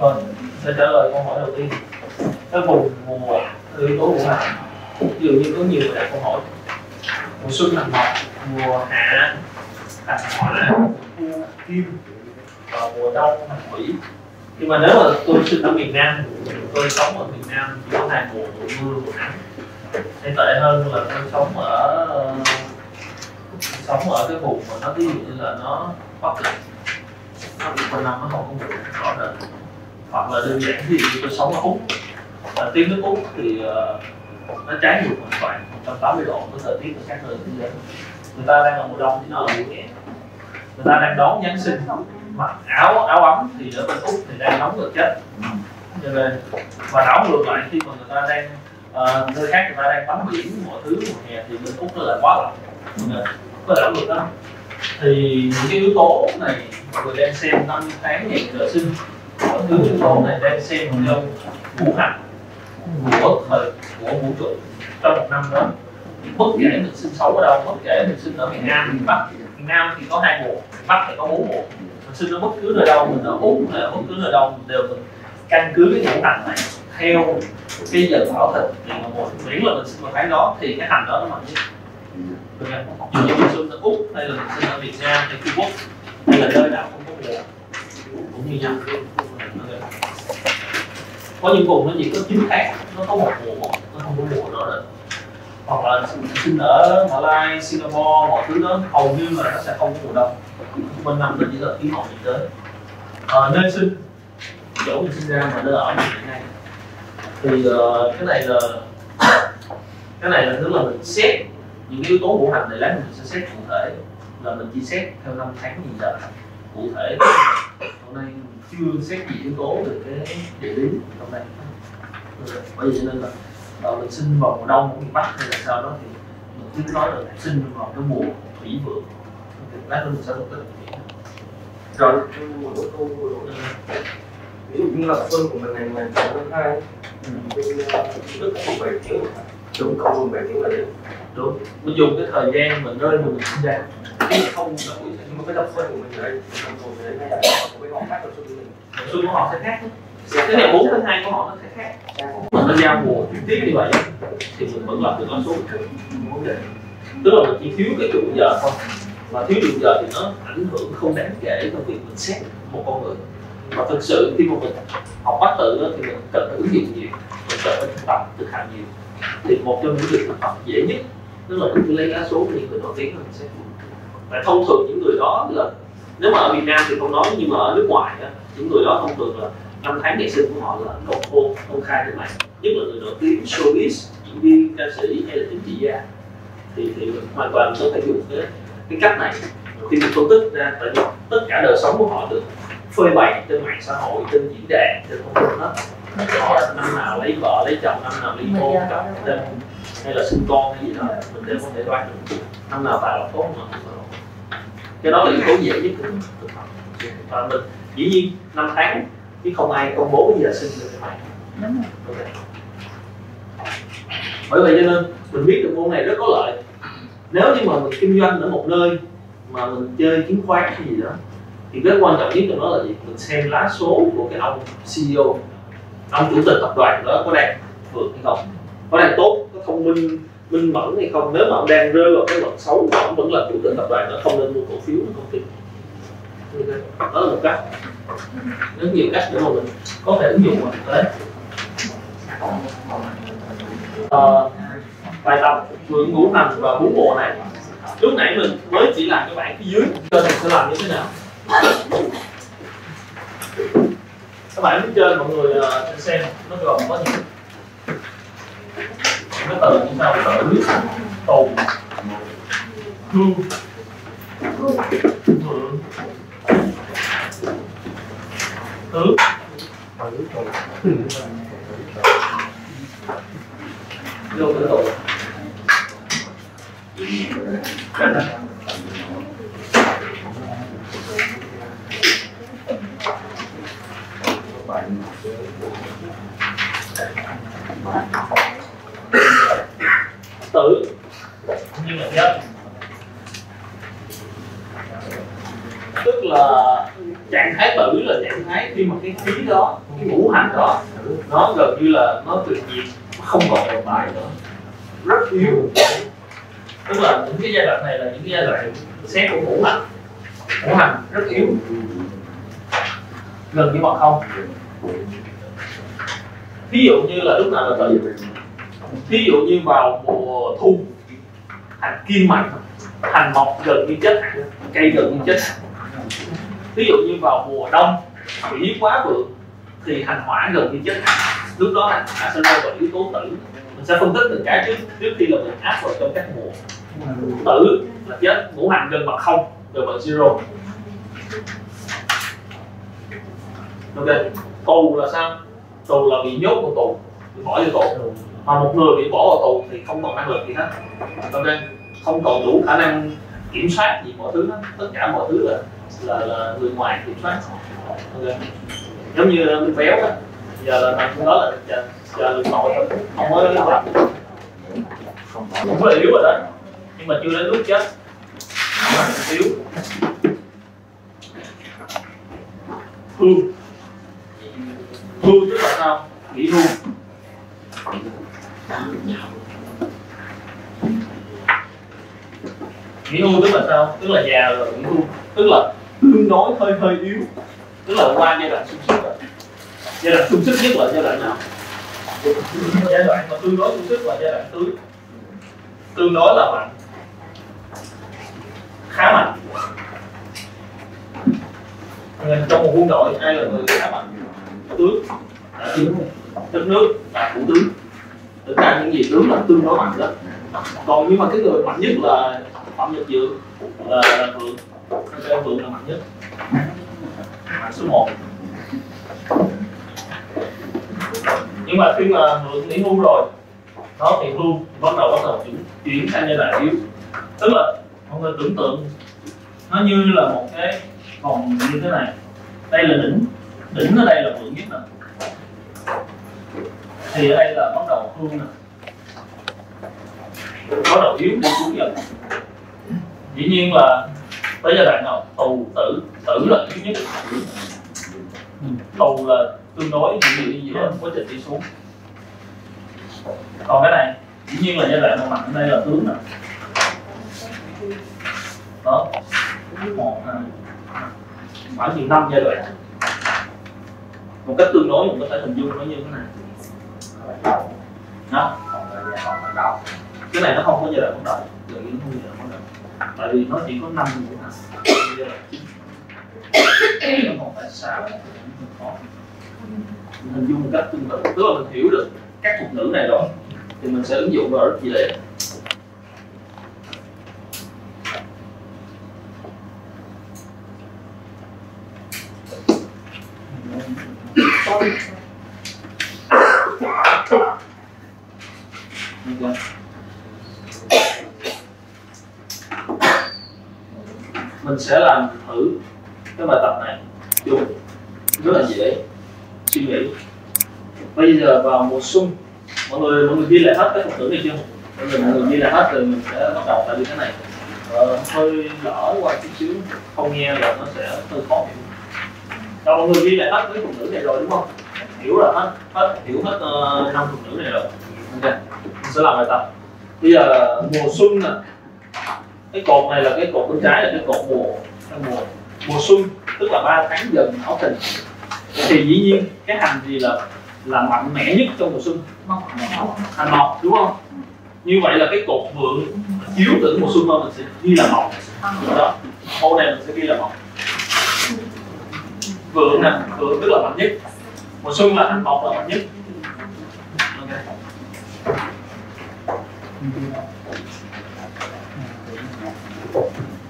Rồi, sẽ trả lời câu hỏi đầu tiên. Cái vùng mùa là yếu tố mùa hạ. Ví dụ như có nhiều người đặt câu hỏi mùa xuân là mộc, mùa hạ là hỏa, mùa kim và mùa đông là thủy. Nhưng mà nếu mà tôi sinh ở miền Nam, tôi sống ở miền Nam chỉ có hai mùa, mùa mưa, mùa nắng. Hay tệ hơn là tôi sống ở cái vùng mà nó ví dụ như là nó Bắc Cực, nó bị quanh năm nó không có vùng rõ rệt. Hoặc là đơn giản thì tôi sống ở Úc, tiếng nước Úc thì nó trái ngược hoàn toàn 180 độ với thời tiết ở các nơi thế giới. Người ta đang ở mùa đông thì nó là mùa nhẹ. Người ta đang đón Giáng sinh, mặc áo ấm thì ở bên Úc thì đang nóng gần chết. Cho nên và đảo ngược lại khi mà người ta đang nơi khác người ta đang tắm biển mọi thứ mùa hè thì bên Úc nó lại quá lạnh. Có đảo ngược đó. Thì những cái yếu tố này mọi người đang xem năm tháng ngày giờ sinh. Mọi thứ yếu tố này đang xem theo ngũ hành của vũ trụ trong một năm đó. Bất kể mình sinh sống ở đâu, bất kể mình sinh ở miền Nam, miền Bắc. Miền Nam thì có hai mùa, miền Bắc thì có 4 mùa. Mình sinh ở bất cứ nơi đâu, mình ở Úc hay ở bất cứ nơi đâu mình đều mình căn cứ cái ngũ hành này theo cái giờ bảo thịnh. Thì mà miễn là mình sinh vào tháng đó thì cái hành đó nó mạnh nhất. Dù như mình sinh ở Úc hay là mình sinh ở Việt Nam hay Trung Quốc hay là nơi nào cũng có mùa cũng như nhau. Có những vùng nó chỉ có 9 tháng, nó có một mùa, nó không có mùa nữa rồi. Hoặc là sinh ở Malaysia, Singapore, mọi thứ đó hầu như là nó sẽ không có mùa đông. Bên năm nó chỉ là khí hậu nhiệt đới. Nơi sinh, chỗ mình sinh ra mà nơi ở mình hiện nay. Thì cái này là tức là mình xét những yếu tố ngũ hành này, lát mình sẽ xét cụ thể là mình chỉ xét theo năm tháng gì đó cụ thể. Hôm nay mình chưa xét gì yếu tố về cái địa lý trong này. Bởi vì nên là mình sinh vào mùa đông của miền Bắc hay là sao đó thì mình cứ nói là sinh vào cái mùa thủy vượng. Lát nữa mình sẽ phân tích. Rồi ví dụ như lập xuân của mình này là tháng 2, bên Đức cũng 7 tiếng, đúng không? 7 tiếng là đúng. Đúng. Mình dùng cái thời gian mình rơi mà mình sinh ra. Không đổi, nhưng mà cái lập xuân của mình đây, cái họ khác lập xuân của mình. Lập xuân của họ sẽ khác. Cái này 4 tháng 2 của họ nó sẽ khác. Mình nó giao mùa tiết như vậy thì mình vẫn lập được con số vấn đề. Tức là mình chỉ thiếu cái trụ giờ thôi. Mà thiếu trụ giờ thì nó ảnh hưởng không đáng kể trong việc mình xét một con người. Và thực sự khi mà mình học Bát Tự thì mình cần phải ứng dụng nhiều, mình cần phải thực tập, thực hành nhiều. Thì một trong những việc thực tập dễ nhất tức là mình cứ lấy lá số những người nổi tiếng mình sẽ. Và thông thường những người đó là nếu mà ở Việt Nam thì không nói, nhưng mà ở nước ngoài những người đó thông thường là năm tháng ngày sinh của họ là độc hôn công khai trên mạng, nhất là người nổi tiếng showbiz, diễn viên, ca sĩ hay là chính trị gia. Thì hoàn toàn có thể dùng cái cách này khi mình phân tích ra, tại vì tất cả đời sống của họ được phơi bày trên mạng xã hội, trên diễn đàn, trên thông tin hết. Họ năm nào lấy vợ, lấy chồng, năm nào ly hôn, hay là sinh con hay gì đó, mình đều có thể đoán được. Năm nào tài lộc tốt mà. Cái đó là yếu tố dễ nhất của thực tập. Và mình dĩ nhiên năm tháng chứ không ai công bố cái giờ sinh được cái này. Đúng rồi. Okay. Bởi vậy cho nên mình biết được môn này rất có lợi. Nếu như mà mình kinh doanh ở một nơi mà mình chơi chứng khoán hay gì đó, thì cái quan trọng nhất trong đó là gì? Mình xem lá số của cái ông CEO, ông chủ tịch tập đoàn đó có đang vượt hay không, có đang tốt, có thông minh, minh mẫn hay không. Nếu mà ông đang rơi vào cái vận xấu mà ông vẫn là chủ tịch tập đoàn đó, không nên mua cổ phiếu công ty. Đó là một cách. Rất nhiều cách để mà mình có thể ứng dụng vào thực tế. Bài tập mượn ngũ hành và 4 bộ này. Lúc nãy mình mới chỉ làm cái bảng phía dưới, trên mình sẽ làm như thế nào? Các bạn phía trên mọi người xem nó gồm có những cái từ như sau: tử, tù, hương, vượng, tứ, vô tử tù. Tử như là nhân, tức là trạng thái tử là trạng thái khi khi mà cái khí đó, cái ngũ hành đó nó gần như là nó tự nhiên, không còn tồn tại nữa, rất yếu. Tức là những cái giai đoạn này là những cái giai đoạn xét của ngũ hành rất yếu, gần như bằng không. Ví dụ như là lúc nào là tự, ví dụ như vào mùa thu hành kim mạnh, hành mọc gần như chết, cây gần như chết. Ví dụ như vào mùa đông thủy quá vượng thì hành hỏa gần như chết. Lúc đó hành hỏa sẽ rơi vào yếu tố tử. Mình sẽ phân tích từng cái trước khi là mình áp vào trong các mùa. Tử là chết, ngũ hành gần bằng không, gần bằng zero. Ok, tù là sao? Tù là bị nhốt vào tù, bị bỏ vào tù. Mà một người bị bỏ vào tù thì không còn năng lực gì hết. Ok, không còn đủ khả năng kiểm soát gì mọi thứ hết. Tất cả mọi thứ là người ngoài kiểm soát. Okay. Giống như mình béo đó, giờ là thằng đó là giờ lường nội thôi, không có lường lạnh, cũng là yếu rồi đấy, nhưng mà chưa đến lúc chết, yếu. Hưu, hưu tức là sao? Nghỉ hưu. Nghỉ hưu tức là sao? Tức là già rồi nghỉ hưu, tức là tương đối hơi yếu, tức là qua giai đoạn sung sức rồi. Giai đoạn sung sức nhất là giai đoạn nào? Giai đoạn mà tương đối sung sức là giai đoạn tứ, tương đối là mạnh, khá mạnh. Trong một quân đội ai là người khá mạnh? Tướng, đất nước là thủ tướng. Tất cả những gì tướng là tương đối mạnh đó. Còn nhưng mà cái người mạnh nhất là Phạm Nhật Dượng, là Vượng. Cái Vượng là mạnh nhất, mạnh số 1. Nhưng mà khi mà Vượng nghỉ hưu rồi, nó thì hưu bắt đầu chuyển sang giai đoạn yếu. Tức là mọi người tưởng tượng nó như là một cái vòng như thế này. Đây là đỉnh, đỉnh ở đây là Vượng nhất nè. Thì ở đây là bắt đầu hưu nè, bắt đầu yếu đi xuống dần. Dĩ nhiên là tới giai đoạn nào? Tù, tử. Tử là yếu nhất. Tù là tương đối giữa quá trình đi xuống. Còn cái này dĩ nhiên là giai đoạn nào mạnh, đây là tướng nè. Đó, 1, 2, khoảng chừng 5 giai đoạn. Một cách tương đối mình có thể hình dung nó như thế này. Đó, cái này nó không có giai đoạn bắt đầu, nó không giai đoạn bắt đầu. Tại vì nó chỉ có 5 giai đoạn. Giai đoạn 9. Nó còn phải 6. Mình hình dung một cách tương tự, tức là mình hiểu được các thuật ngữ này rồi thì mình sẽ ứng dụng vào rất dễ. Mình sẽ làm thử cái bài tập này dùng rất là dễ suy nghĩ. Bây giờ vào mùa xuân, mọi người ghi lại hết các thuật ngữ này chưa? Mọi người ghi lại hết rồi mình sẽ bắt đầu. Tại vì cái này hơi lỡ qua chút xíu, không nghe là nó sẽ hơi khó hiểu. Đâu mọi người ghi lại hết cái thuật ngữ này rồi đúng không? Hiểu là hết 5 thuật ngữ này rồi. Ok, mình sẽ làm bài tập. Bây giờ mùa xuân nè, cái cột này là cái cột bên trái là cái cột mùa xuân, tức là 3 tháng dần hảo thìn. Thì dĩ nhiên cái hành gì là mạnh mẽ nhất trong mùa xuân? Hành mộc đúng không? Như vậy là cái cột vượng chiếu tượng mùa xuân mà mình sẽ ghi là mộc. Đó, hôm nay mình sẽ ghi là mộc. Vượng nè, vượng tức là mạnh nhất. Mùa xuân là hành mộc là mạnh nhất. Okay.